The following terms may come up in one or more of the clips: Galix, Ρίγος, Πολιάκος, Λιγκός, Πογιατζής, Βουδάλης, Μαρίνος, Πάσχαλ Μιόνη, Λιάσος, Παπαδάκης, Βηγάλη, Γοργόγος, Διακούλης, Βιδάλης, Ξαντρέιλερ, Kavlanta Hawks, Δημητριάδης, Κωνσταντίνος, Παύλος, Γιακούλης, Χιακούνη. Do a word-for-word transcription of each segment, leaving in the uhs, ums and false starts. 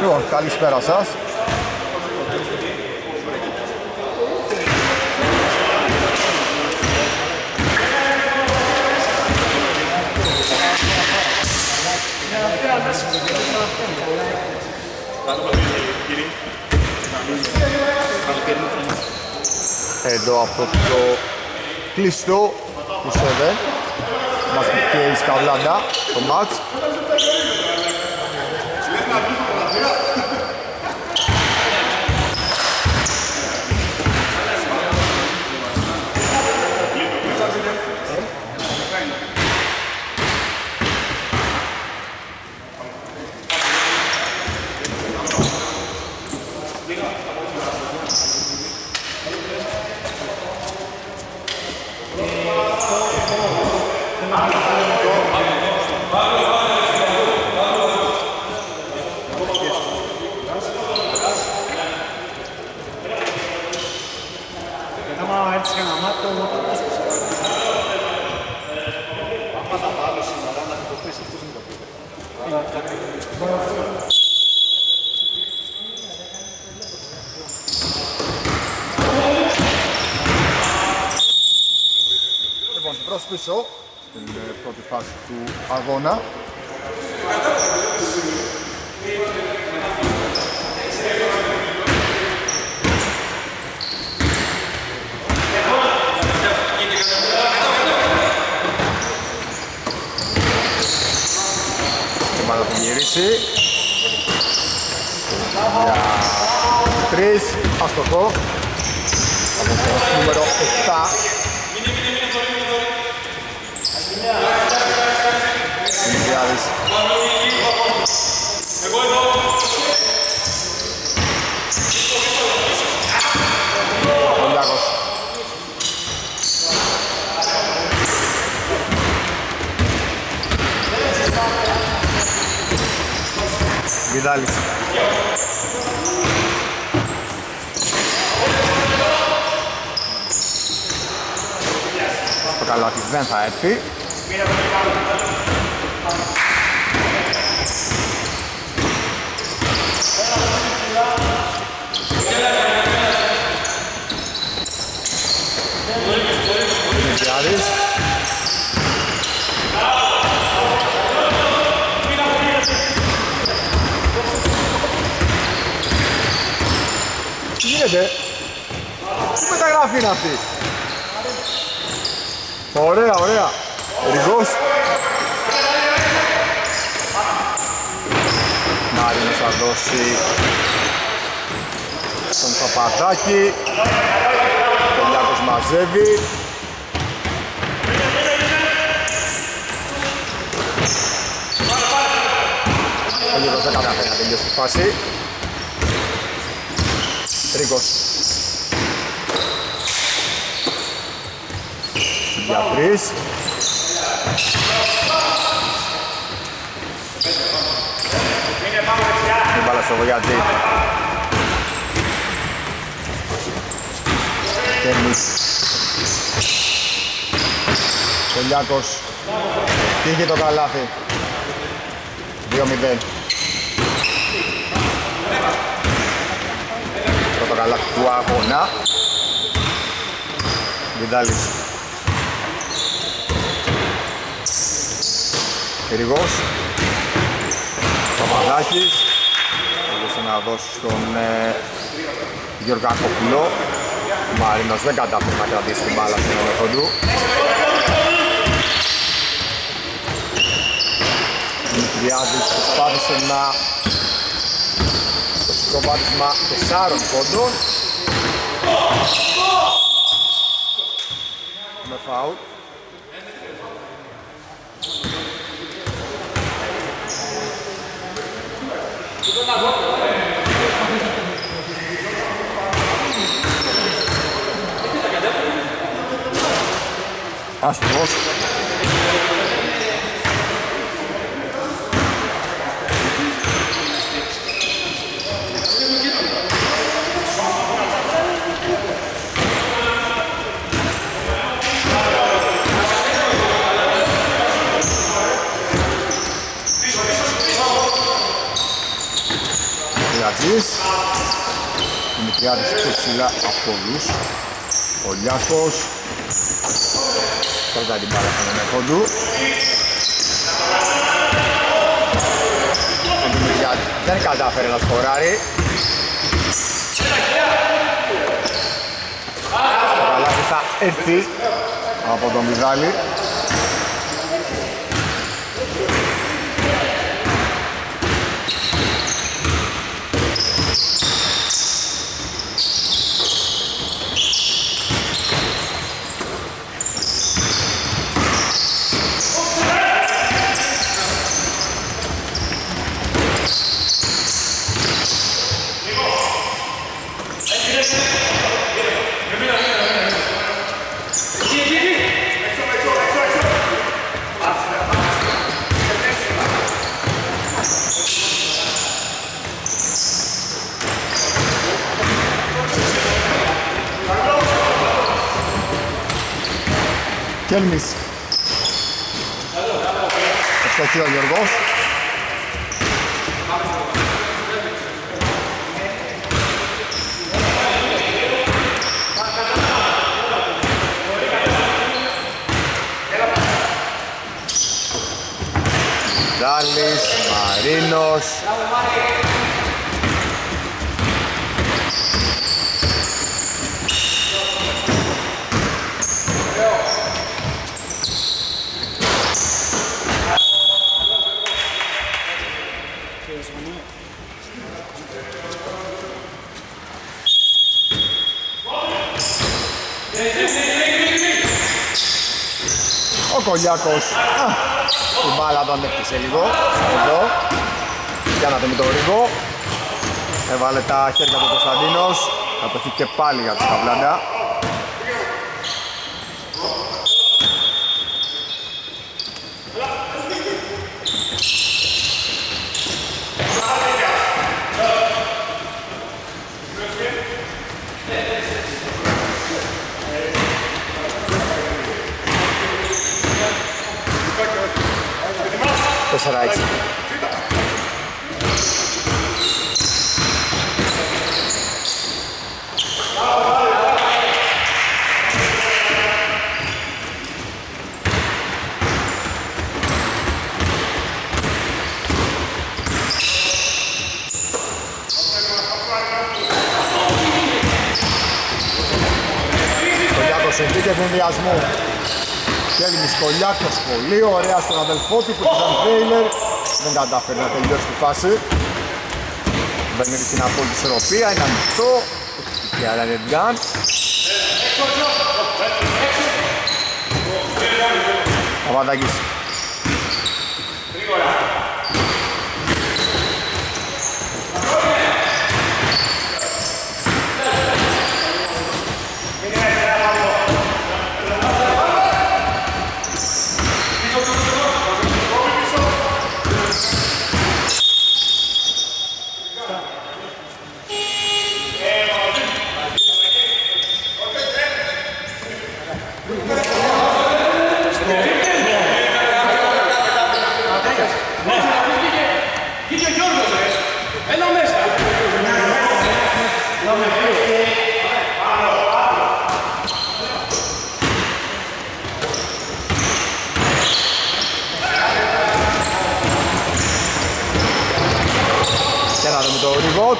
Λοιπόν, καλησπέρα σας. Εδώ από το κλειστό του Σεβέ μας και η Σκαβλάντα το μάτς. Αγώνα. Ομάδα που γυρίσει. Τρεις, αστοχό. Από το νούμερο επτά. Δημητριάδης. Πολιάκος. Βιδάλης. Το καλάθι δεν θα έρθει. Τι γίνεται, τι μεταγράφη είναι αυτή. Ωραία, ωραία. Ρίγος. Μαρίνος θα δώσει στον Παπαδάκη. Πολιάκος μαζεύει. Ο Λιγκός δεν καταφέρει να τελειώσει τη φάση. Ρίγος. Για τρεις. Την μπάλα στο Πογιατζή. Και εμείς. Πολιάκος. Τύχει το καλάθι. δύο μηδέν. Το καλά του αγώνα. Βιδάλης. Ρίγος. Παπαδάκης. Θέλησε να δώσει στον ε, Γιώργα Σοπυλό. Ο Μαρίνος δεν κατάφερε να κρατήσει την μπάλα στον εαυτό του. Δημητριάδης προσπάθησε να το πάτημα τεσσάρων πόντων με φάουλ. Άσχημος. Πογιατζής. Δημητριάδης πιο ψηλά από όλους. Πολιάκος. Πρώτα την πάρα στον ενέχο του. Ο Δημητριάδης δεν κατάφερε να σκοράρει. Το καλάκι θα έρθει από τον Βιδάλη. Κέλμης. Ευχαριστώ ο Γιώργος. Βουδάλης, Μαρίνος. Ο Κολιάκος, η μπάλα τον έφτιαξε λίγο, εδώ, πιάνατε με τον Ρίγο, έβαλε τα χέρια του Κωνσταντίνος, κατοχή και πάλι για τους Καβλάντα. τέσσερα έξι. Κολιάκος εμπήκε βενδιασμού. Κέλμης Πολιάκος, πολύ ωραία στον αδελφό του, τον Ξαντρέιλερ. Δεν κατάφερε να τελειώσει τη φάση. Μπαίνει στην απόλυτη ισορροπία, είναι ανοιχτό. Και άρα είναι γκάν. Παπαδάκης.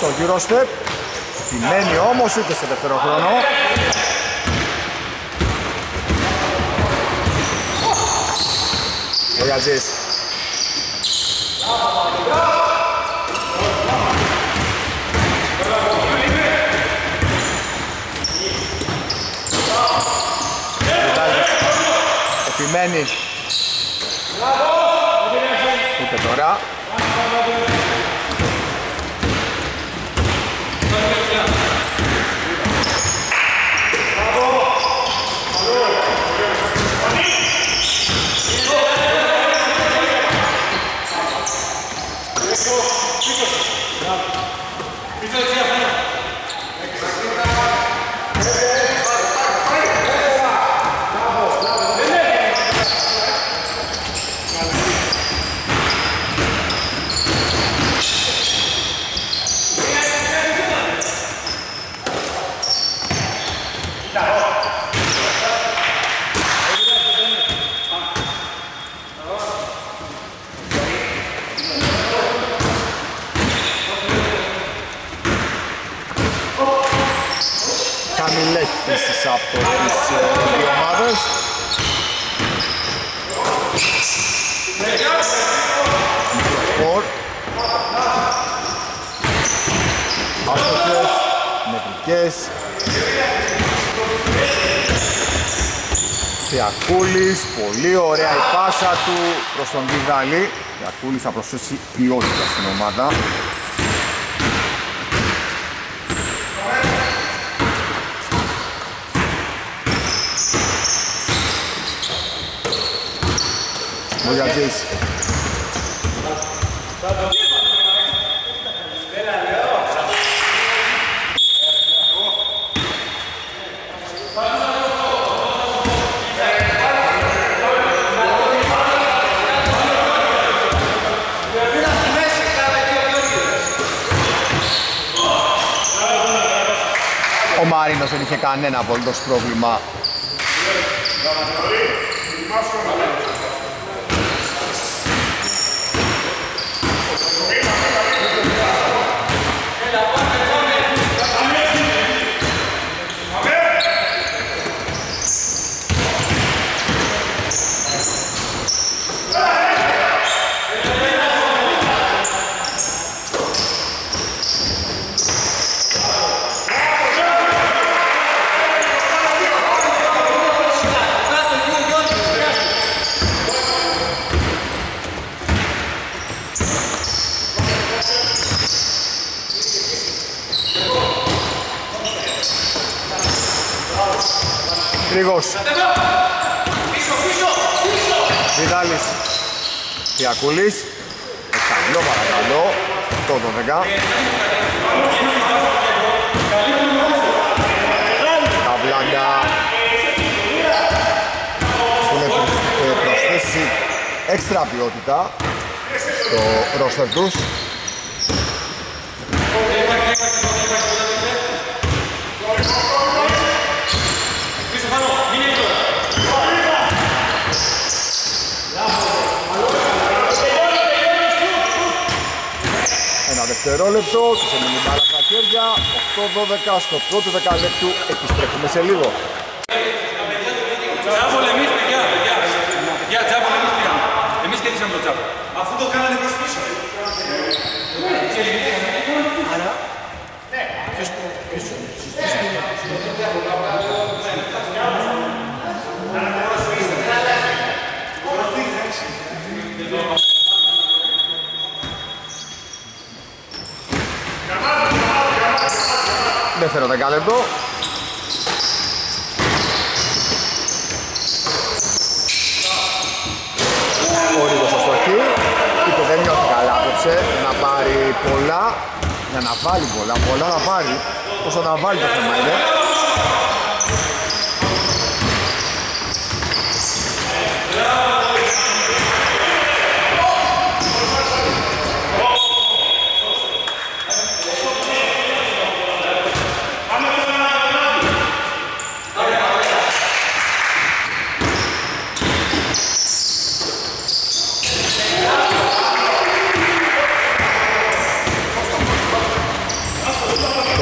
Το γύρο στεπ, τη μένει όμως ούτε στο δεύτερο χρόνο. Πογιατζής. Επιμένει. Ούτε τώρα. Βουδάλης. Διακούλης, πολύ ωραία η πάσα του προς τον Βηγάλη. Διακούλης θα προσθέσει ποιότητα στην ομάδα. Πογιατζής. Ο Μαρίνος δεν είχε κανένα απολύτως πρόβλημα. Ρίγος. Βιδάλης. Διακούλης. Καλό παρακαλώ. οκτώ δώδεκα. Καβλάντα. Έχουν προσθέσει έξτρα ποιότητα στο ρόστερ τους. Δευτερόλεπτο, ξεμείνει μπάλα στα χέρια, οκτώ δώδεκα στο πρώτο δεκαλέπτου, επιστρέφουμε σε λίγο. Τσάβολε εμείς παιδιά, παιδιά, παιδιά, τσάβολε εμείς πήγαμε. Εμείς κερδίσαμε το τσάβολε. Αφού το κάνανε προς πίσω. Άρα, ποιος που πίσω, ποιος πήγαμε. Δεύτερο δεκάλεπτο. Ο Ρίγος στο στοχείο. Είπε δεν νιώθει καλά απόψε. Να πάρει πολλά. Για να βάλει πολλά. Πολλά να πάρει. Όσο να βάλει το θέμα είναι.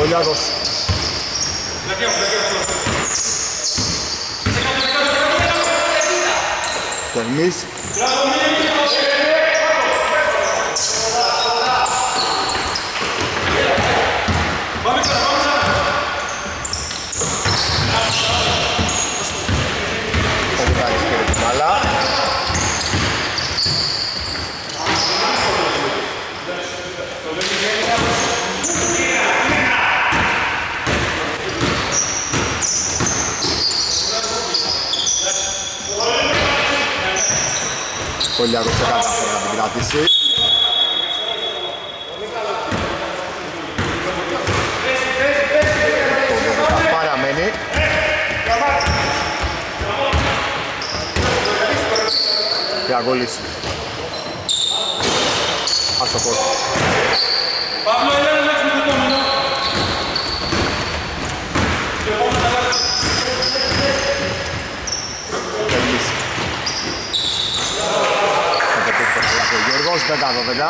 Λιάσος. Και εμείς. Ο Βουδάλης πήρε την μπάλα. Πολιάκος δεν κατάφερε να την κρατήσει. Το δώδεκα παραμένει. Γιακούλης. Αστοχός. Παύλο, έλα να λέξουμε το τόμενο. Γοργόγος πέντε δώδεκα.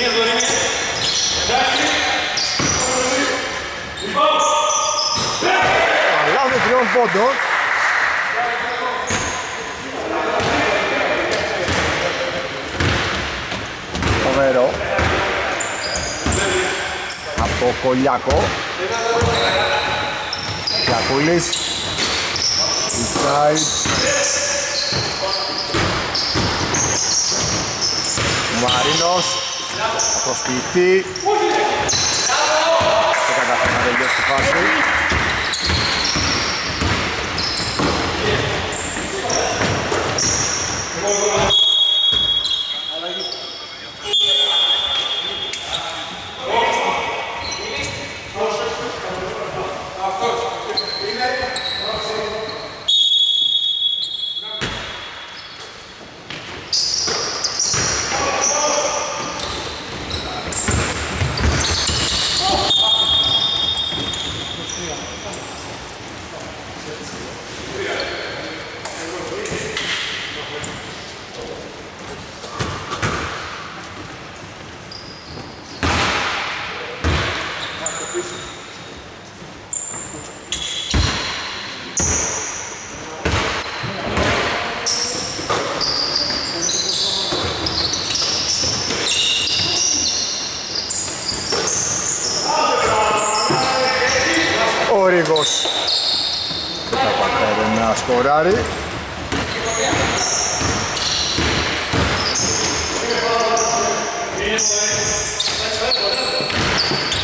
Μία δωρεμή. Εντάξει. Λοιπόν. Παλάβει τριών πόντων. Φοβερό. Από Πολιάκο. Διακούλης. Μαρίνος, το σπίτι. Δεν καταφέρει να τελειώσει τη φάση.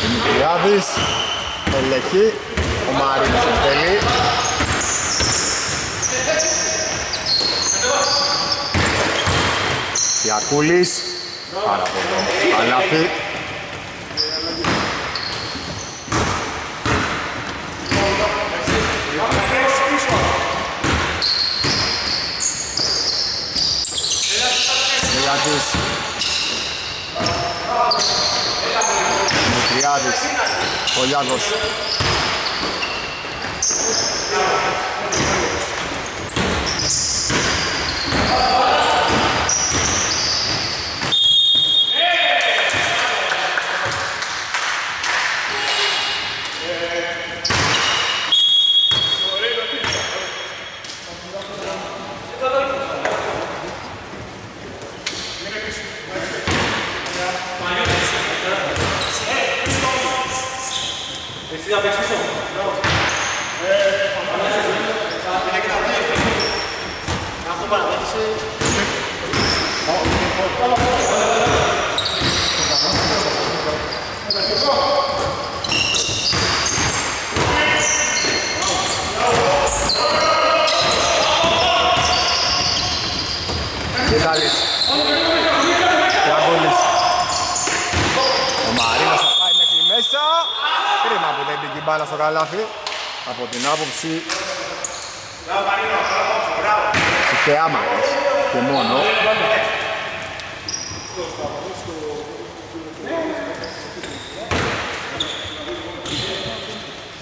Δημητριάδης, ελεγχεί, ο Μαρίνος εκτελεί. Διακούλης, πάρα πολύ παλάφι. Δημητριάδης, Πολιάκος. Στο καλάθι, από την άποψη του θεάματος και μόνο.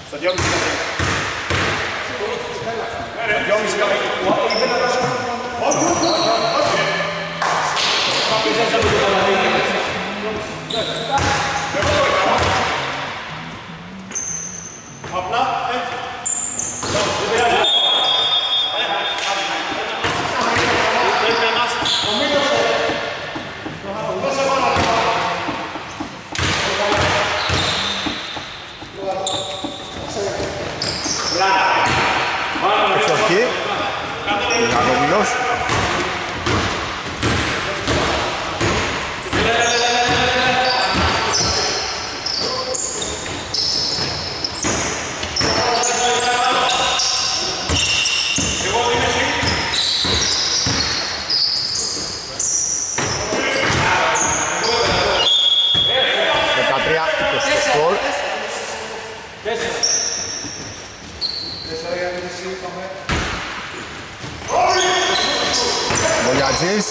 Στα δυόμισι καμπή. Απλά έτσι. Δεν πειράζει. Πρέπει να μας ομίλωσε. Δώσε πάνω. Εξοχή. Καλομιλός. Πογιατζής.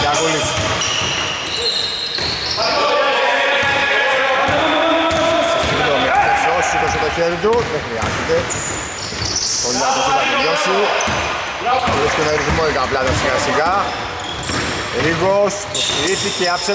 Γιακούλης. Συγχύλω με αυτό, σήκωσε το χέρι του, δεν χρειάζεται. Πολύ Λιάσου. Βρίσκεται ρυθμό η καμπλάτα σιγά σιγά. Ρίγος προσποιήθηκε, άψε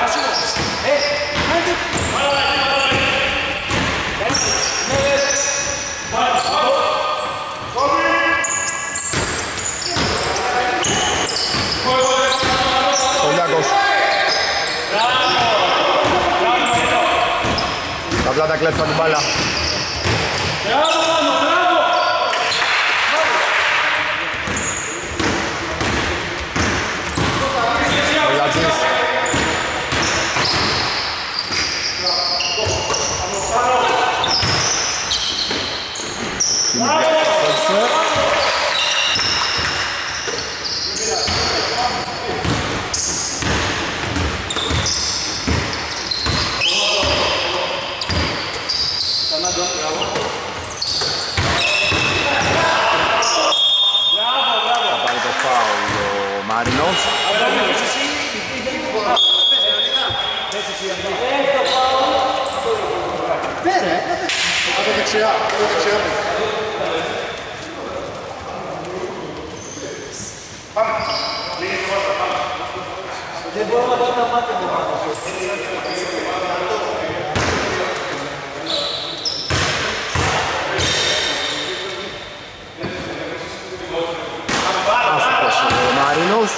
Πολιάκος. Τα πλάτα κλέψαν την μπάλα. Δεξιά, δεξιά. Πάμε. Δεν μπορώ να δω τα μάτια μου. Άσχος ο Μαρίνος.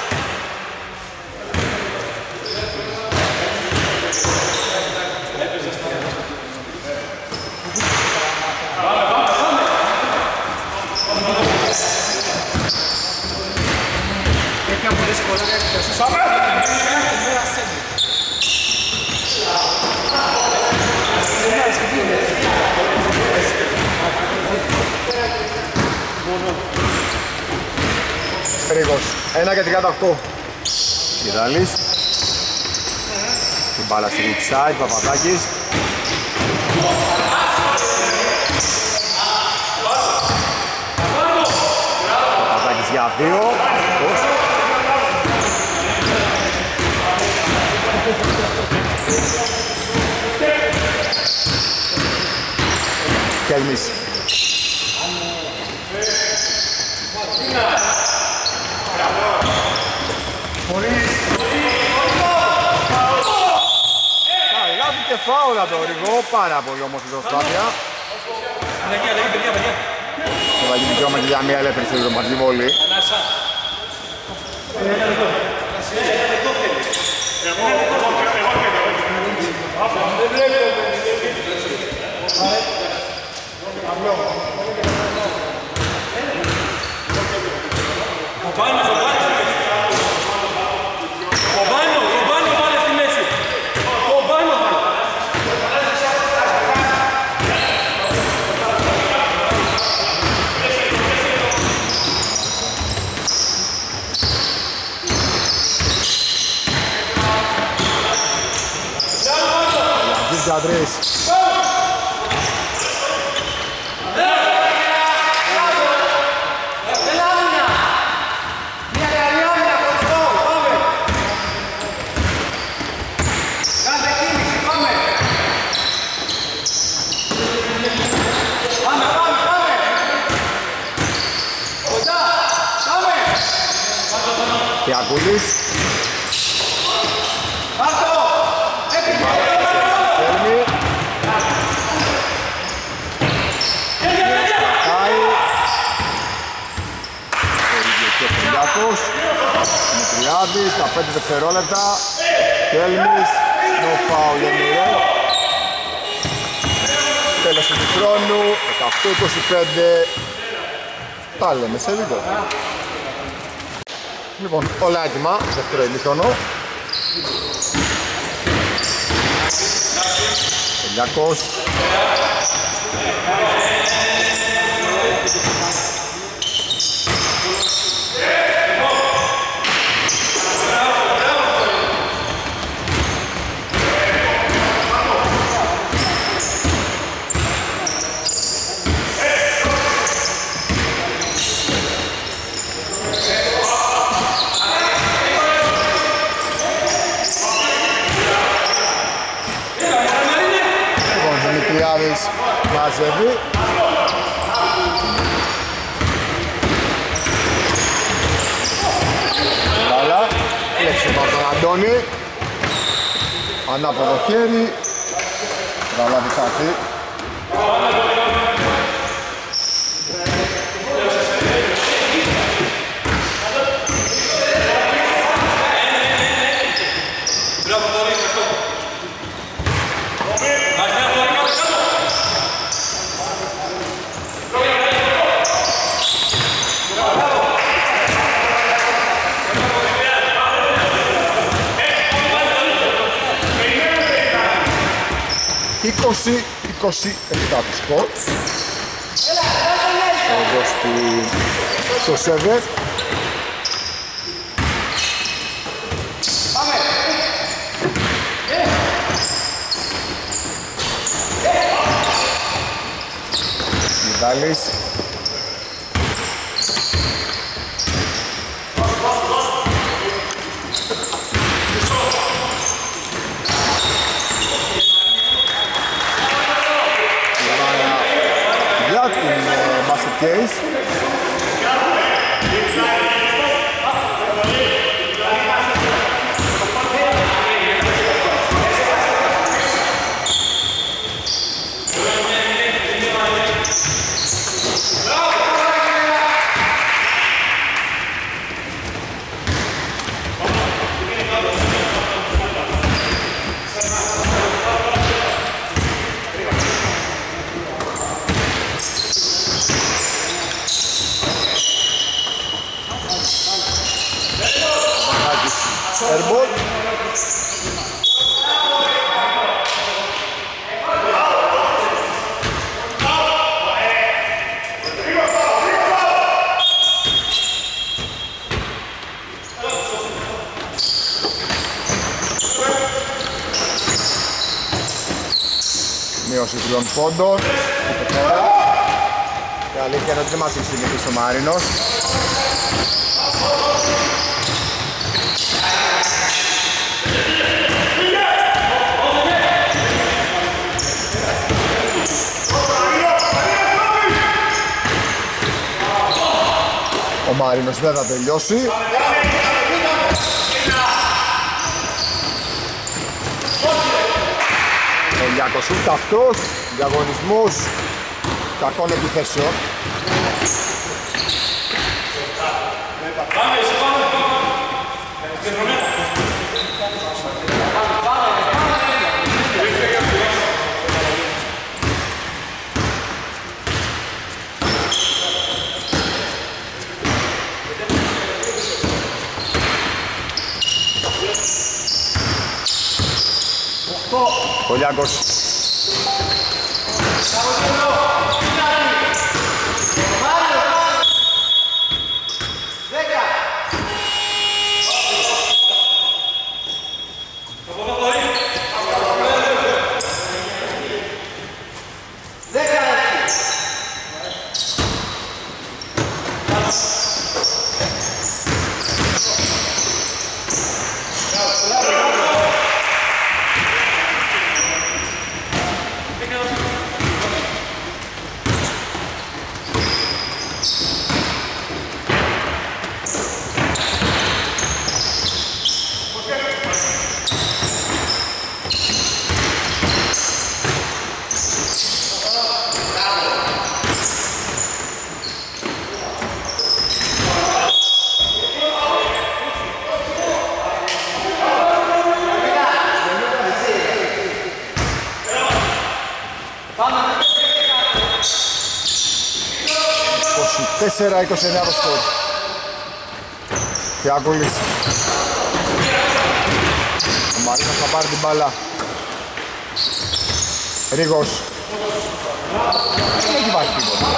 Ρίγος, ένα και την κατακτώ. Βιδάλης. Την μπάλα στην εξάιτ, Παπαδάκης. Παπαδάκης για δύο. Κέλμις. Και φάουλ από τον Ρίγο, πάρα πολύ όμορφη προσπάθεια. Και θα γίνει δικαίωμα και για μία ελεύθερη στην δροματική βολή. Ανδρέας. Γιακούλης. Δημητριάδης, τα πέντε δευτερόλεπτα. Κέλμης, no foul για Μιρέλ. Τέλος του χρόνου, δεκαοκτώ είκοσι πέντε. Τα λέμε σε λίγο. Λοιπόν, όλα έτοιμα, δεύτερο ημίχρονο. Πολιάκος. Μαζεύει. Μπάλα, κλέψε από τον Αντώνη. Ανάποδο χέρι. Μπάλα διχάθει. είκοσι είκοσι επτά του σκορ. Εδώ στο σέβερ. Βιδάλης. Case. Τριών πόντων. Και αλήθεια είναι ότι δεν μας έχει συνηθίσει ο Μαρίνος. Ο Μαρίνος δεν θα τελειώσει. Πολιάκος ούτε αυτός, διαγωνισμός κακών επιθέσεων. Πολιάκος. τέσσερα είκοσι εννέα το σκορ. Γιακούλης. Ο Μαρίνος θα πάρει την μπάλα. Ρίγος. Δεν έχει βάλει τίποτα.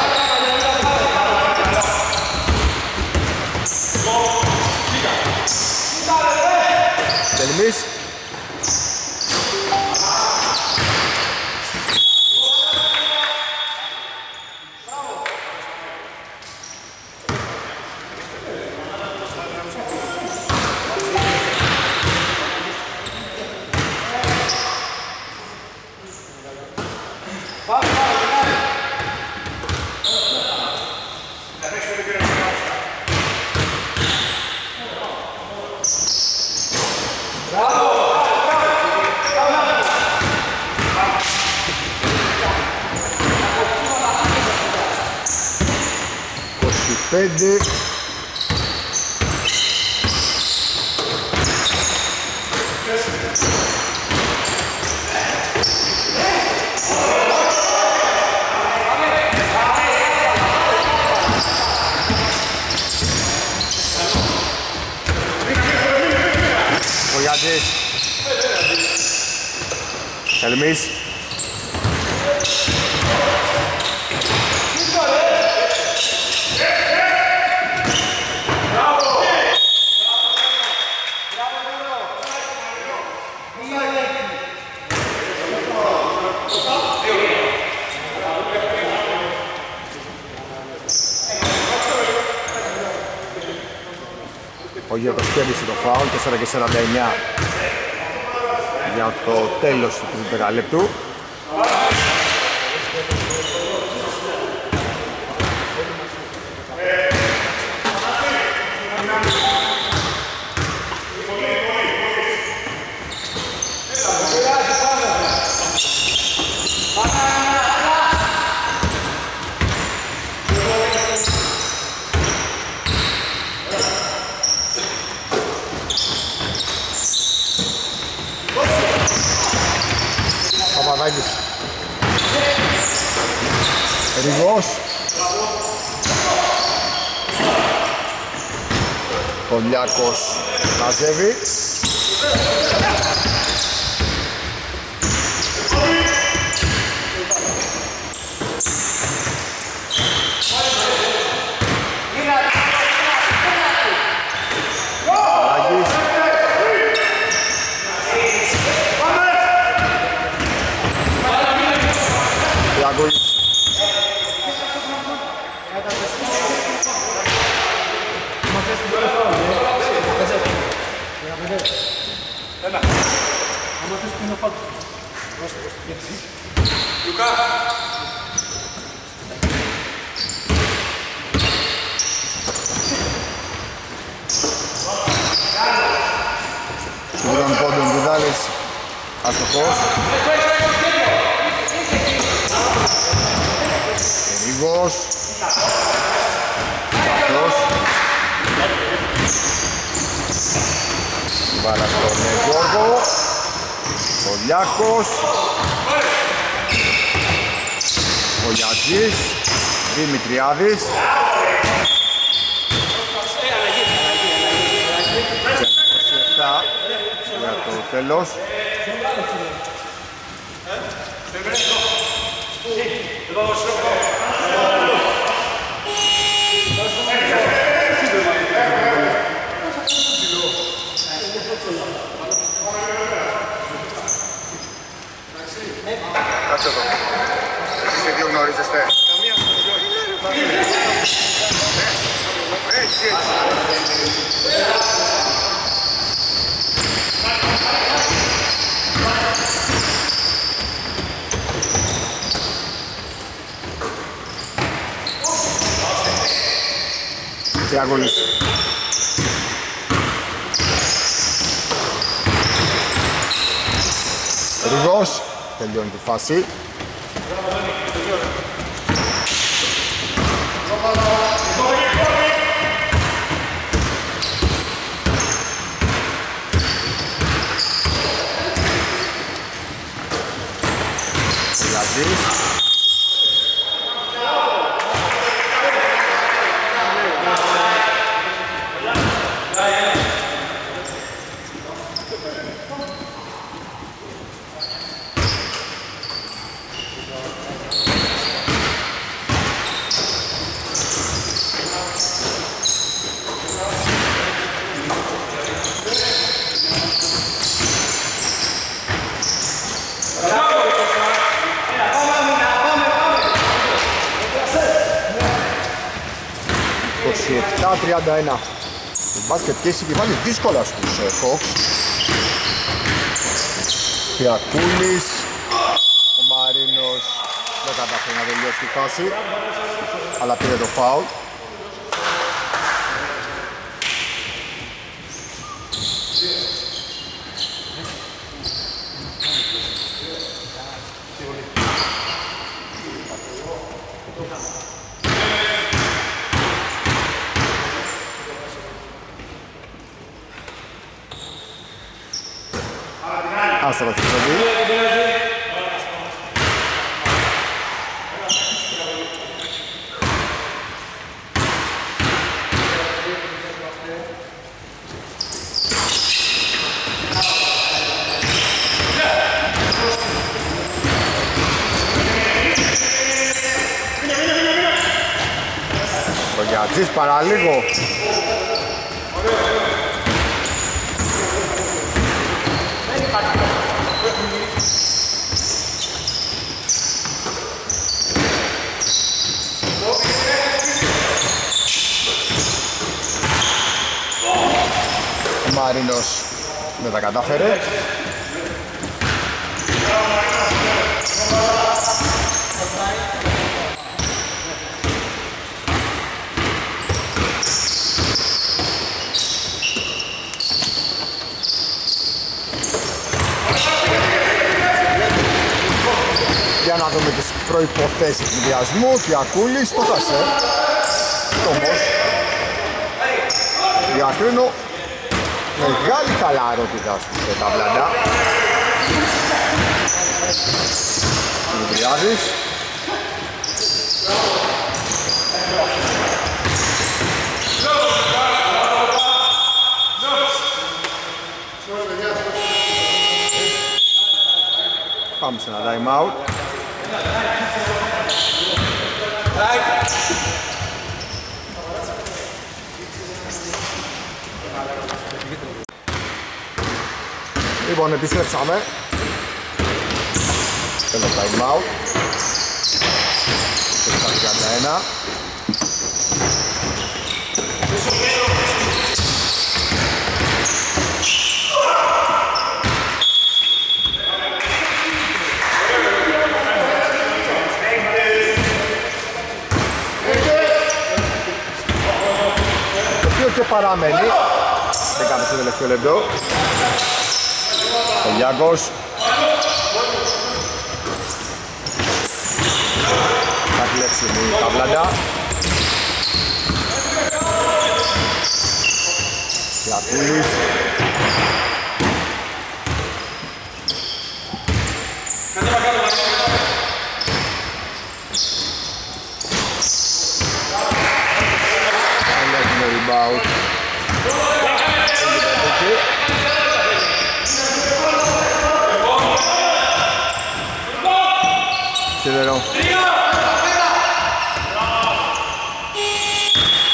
Τελμής. Πέντε. Πογιατζής. Καλημείς. Ο Γιώργος κέρδισε το φάουλ, τέσσερα και σαράντα εννέα για το τέλος του δεκαλέπτου. Ρίγος. Πολιάκος μαζεύει. Συμβουλών πόντων Βουδάλης, αστοχός. Ρίγος. Παπτός. Βάλα στον Γοργόγο. Πολιάκος. Πογιατζής. Δημητριάδης. Για το τέλος. Κάτσε εδώ. Εσείς οι δύο γνωρίζεστε. Διακούλης. Ρίγος. Τελειώνει τη φάση. Γιακούλης. δεκαεπτά τριάντα ένα. Μπάσκετ και εσύ και πάλι δύσκολα στους Fox. Διακούλης. Ο Μαρίνος δεν καταφέρει να τελειώσει τη φάση, αλλά πήρε το φάουλ. Πογιατζής παραλίγο. Μαρίνος δεν τα κατάφερε. Για να δούμε τις προϋποθέσεις του διασμού. Διακούλης το χάσε. Όμως διακρίνω μεγάλη χαλαρότητα στους ταβλαντά. Δημητριάδης. Πάμε σε ένα time out. Λοιπόν, επιστρέψαμε. Θέλω time out. Ένα. Το οποίο και παραμένει. Δεν κάνει το τελευταίο λεπτό. Πολιάκος. Θα κλέψει με τα βλάντα. Γιακούλης. Τελειώνει.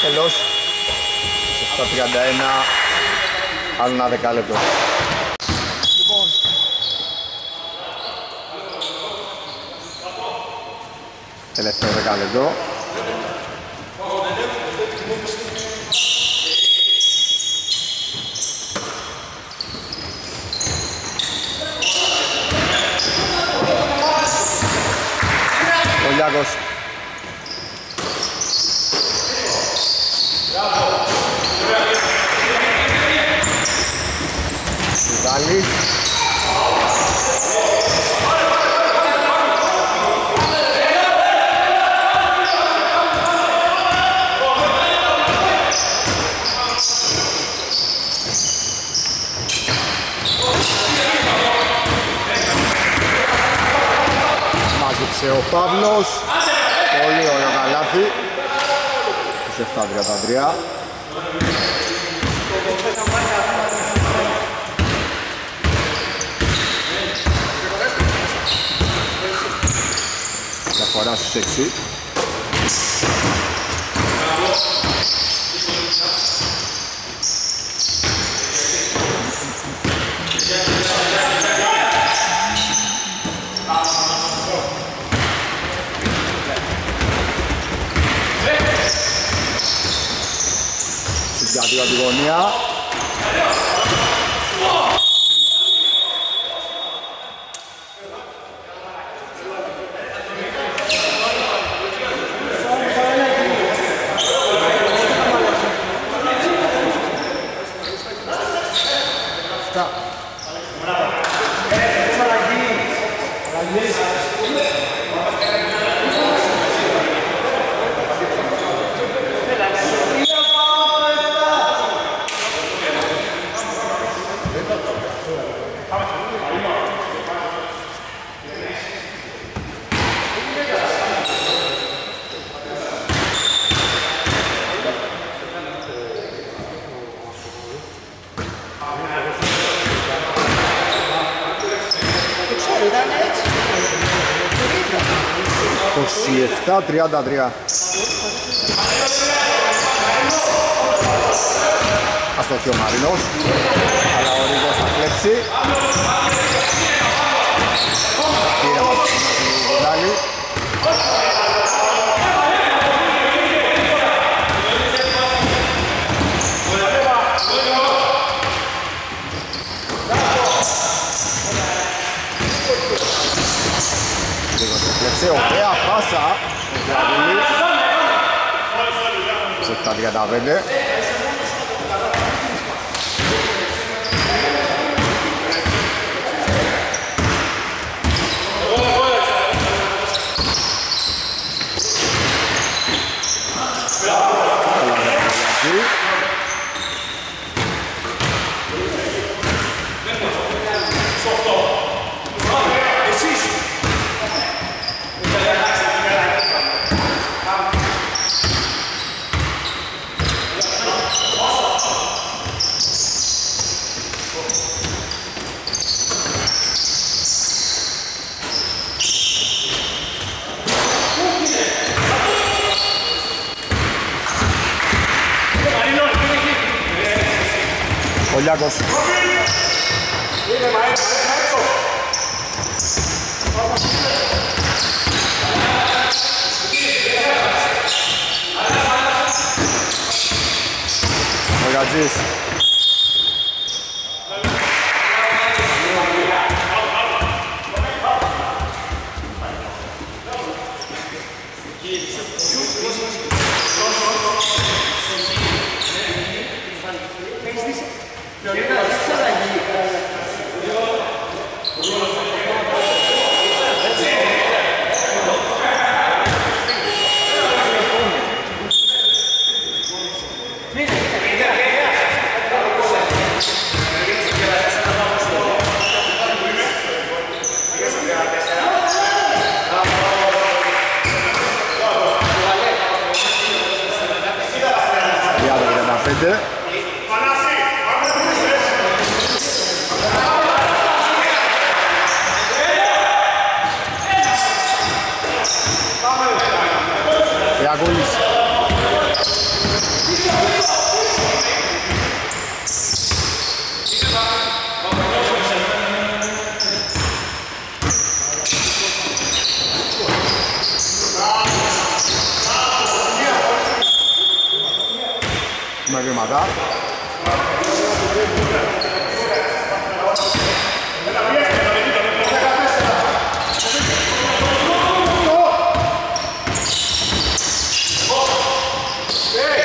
Τελειώνει. επτά τριάντα ένα. Άλλο ένα δεκάλεπτο. Λοιπόν. Τελευταίο δεκάλεπτο. Λιγκός. Βουδάλης. Μάζεψε ο Παύλος. Πολύ ωραίο καλάθι. είκοσι επτά τριάντα τρία. Διαφορά στους έξι. γωνία. είκοσι επτά τριάντα τρία. Αστοχή ο Μαρίνος, αλλά ο Ρίγος θα κλέψει. Πήρε από την Βουδάλη. Ρίγος θα κλέψει, ωραία πάσα. Σε επτά τριάντα πέντε. Πολιάκος. Πογιατζής.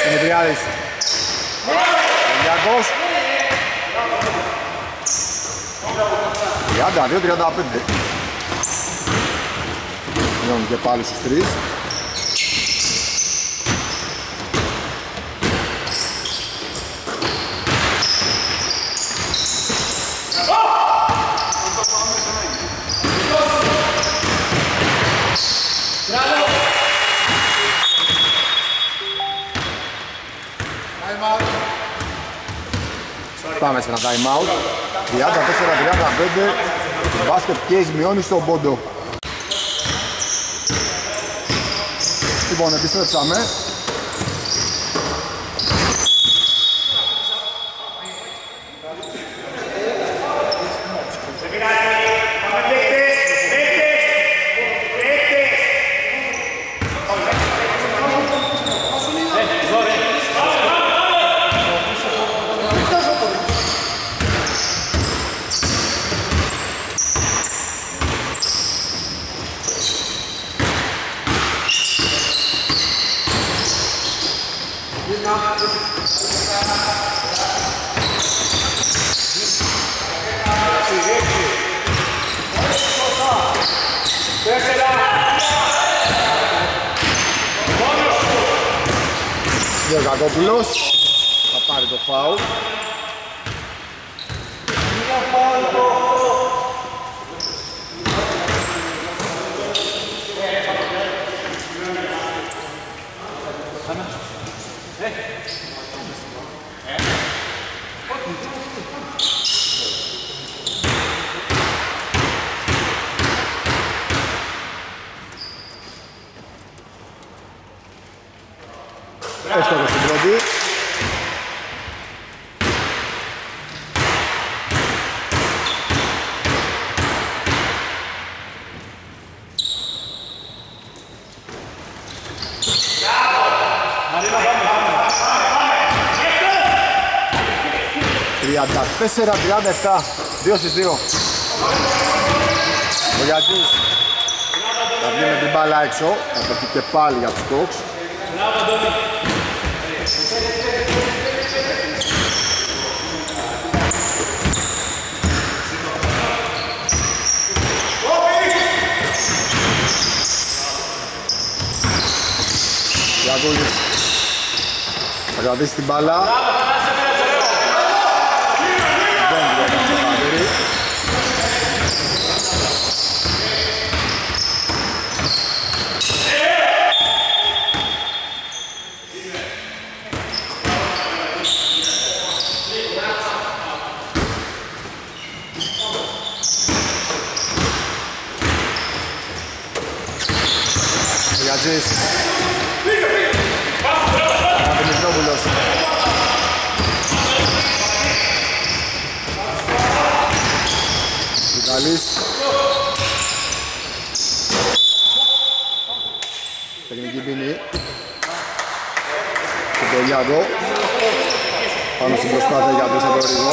Δημητριάδης. Πολιάκος. τριάντα δύο τριάντα πέντε. Μειώνουν και πάλι στις τρεις. Πάμε σε ένα time out. τριάντα τέσσερα τριάντα πέντε. Μπάσκετ case μειώνει στον πόντο. Λοιπόν, επιστρέψαμε. Πάμε Γιακούλης θα πάρει το φάουλ. Έφταγε στην πρώτη. τριάντα τέσσερα τριάντα επτά. δύο στις δύο. Ο Πογιατζής θα βγει με την μπάλα έξω. Θα το πει και πάλι για τους Κόξ. Γιακούλης θα κρατήσει την μπάλα. Δεν πρέπει να παραδείρει. Πογιατζής. Αναπινιστόπουλος. Βιδάλης. Τεχνική ποινή. Στον Πολιάκο. Πάνω στην προσπάθεια για πίσω από τον Ρίγο.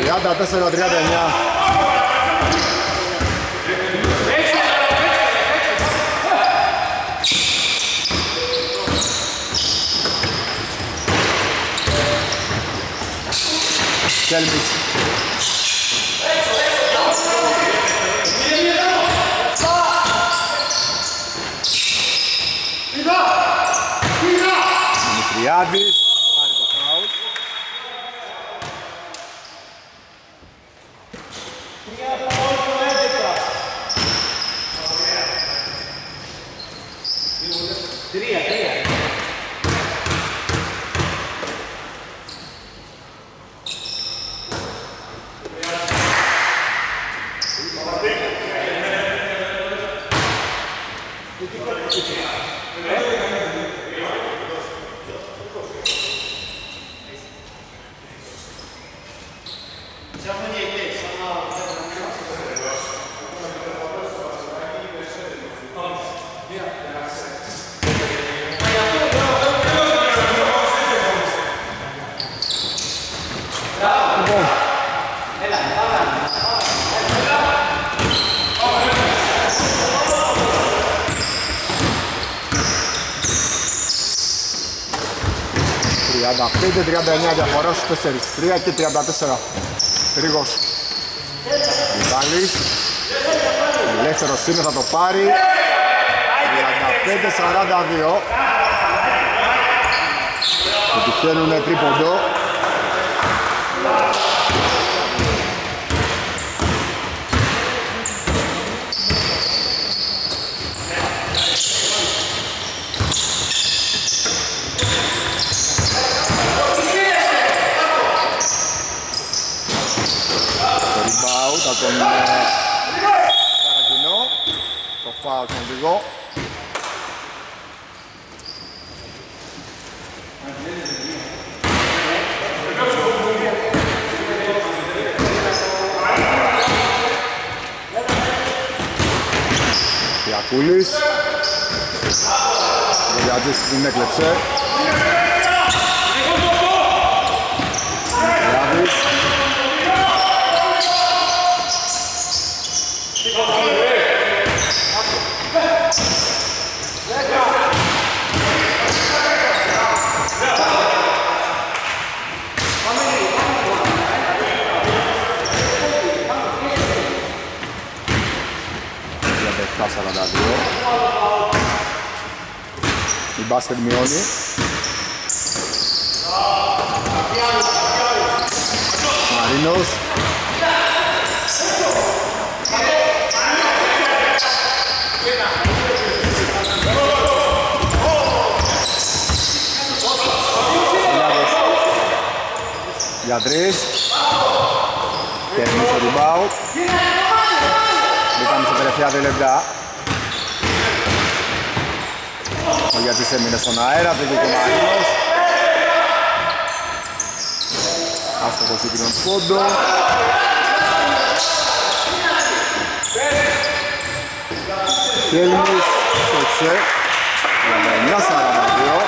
τριάντα τέσσερα τριάντα εννιά. Galix. Δημητριάδης πάρει το φάουλ. Τρία, τρία. τριάντα πέντε τριάντα εννιά διαφορά στους τέσσερις τρία και τριάντα τέσσερα. Ρίγος. Βουδάλης. Ελεύθερος είναι, θα το πάρει. τριάντα πέντε σαράντα δύο. Επιτυχαίνουνε τρίποντο. τον Καρακινό. Το φάουλ τον Λιγκό. Γιακούλης. Ο Πογιατζής την έκλεψε. Η Πάσχαλ Μιόνη. Μαρίνος. Για τρεις. Κέρδισε την μπάουτ. Μπήκαμε σε τελευταία δύο λεπτά. Πογιατζής έμεινε στον αέρα, πήγε και ο Μαρίνος. Άστοχος του κοινών πόντο. Κέλμις, τόξε. εννιά σαράντα δύο.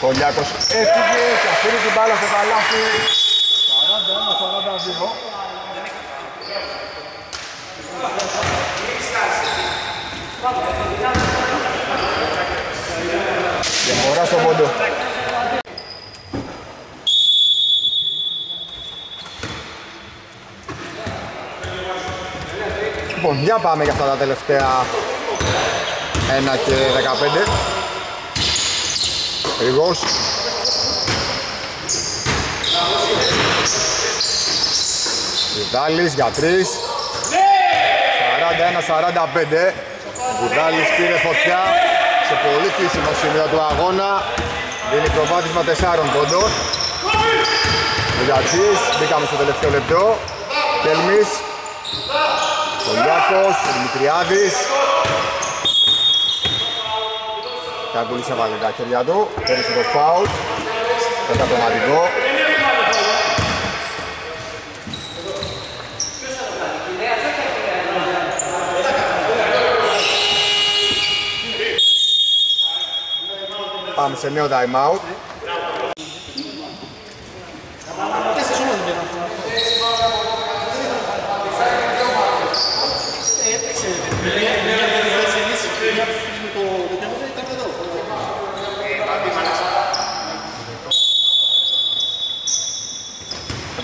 Πολιάκος έφυγε και αφήνει την μπάλα στο καλάθι. σαράντα ένα σαράντα δύο. Διαφορά στο πόντο. Λοιπόν, για πάμε για αυτά τα τελευταία ένα και δεκαπέντε. Ρίγος. Βουδάλης για τρεις. σαράντα ένα σαράντα πέντε. Βουδάλης πήρε φωτιά σε πολύ κρίσιμο σημείο του αγώνα. Δίνει προβάδισμα τεσσάρων πόντων. Πογιατζής, μπήκαμε στο τελευταίο λεπτό. Κέλμις. Πολιάκος, Δημητριάδης. Γιάκουλης έβαλε τα χέρια του, πέρασε το φάουλ, πεντακομματικό. Πάμε σε νέο time out.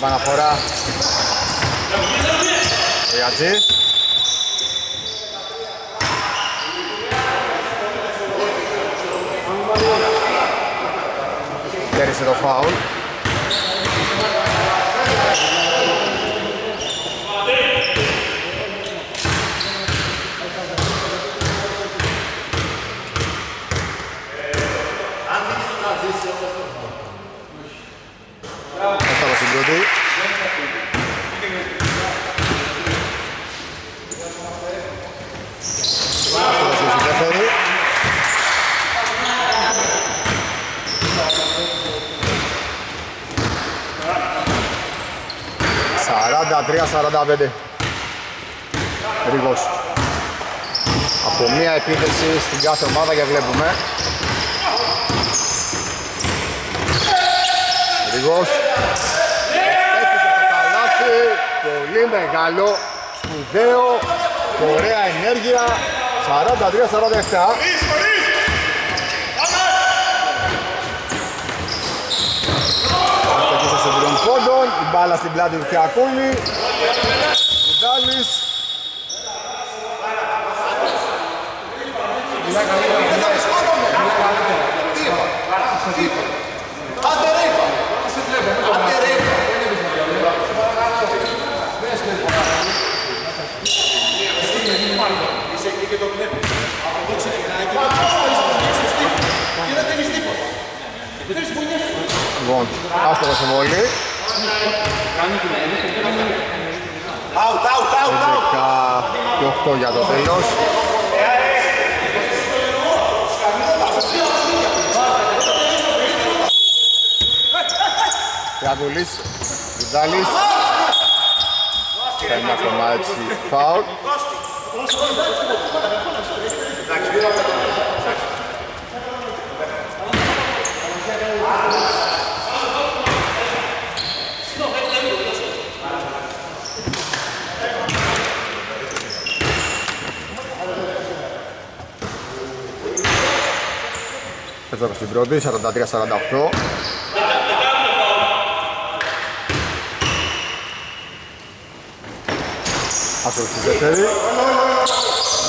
Επαναφορά Πογιατζής. Κέρδισε το φάουλ. σαράντα τρία σαράντα πέντε. Ρίγος. Από μία επίθεση στην κάθε ομάδα και βλέπουμε. Ρίγος. Έπισε το καλάθι. Πολύ μεγάλο. Σπουδαίο. Ωραία ενέργεια. σαράντα τρία σαράντα επτά. Η μπάλα στην πλάτη του Χιακούνη. Βουδάλης. και το βλέπει. Από εδώ ξεκινάει και το βλέπει στο στίχο. Και δεν θέλει τίποτα. Και θέλει πονιές. Λοιπόν, άστο το συμβόλι. Out, out, out, out. δεκαοκτώ για το τέλος. Γιακούλης, Βουδάλης. Κάνει ακόμα έτσι φάουλ. Πέτρος στην πρώτη, σαράντα τρία σαράντα οκτώ. Ασχοληθεί δεύτερη.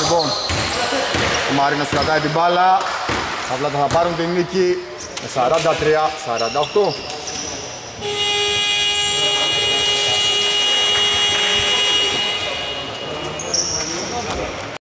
Λοιπόν, ο Μαρίνος κρατάει την μπάλα. Απλά θα πάρουν την νίκη σαράντα τρία σαράντα οκτώ.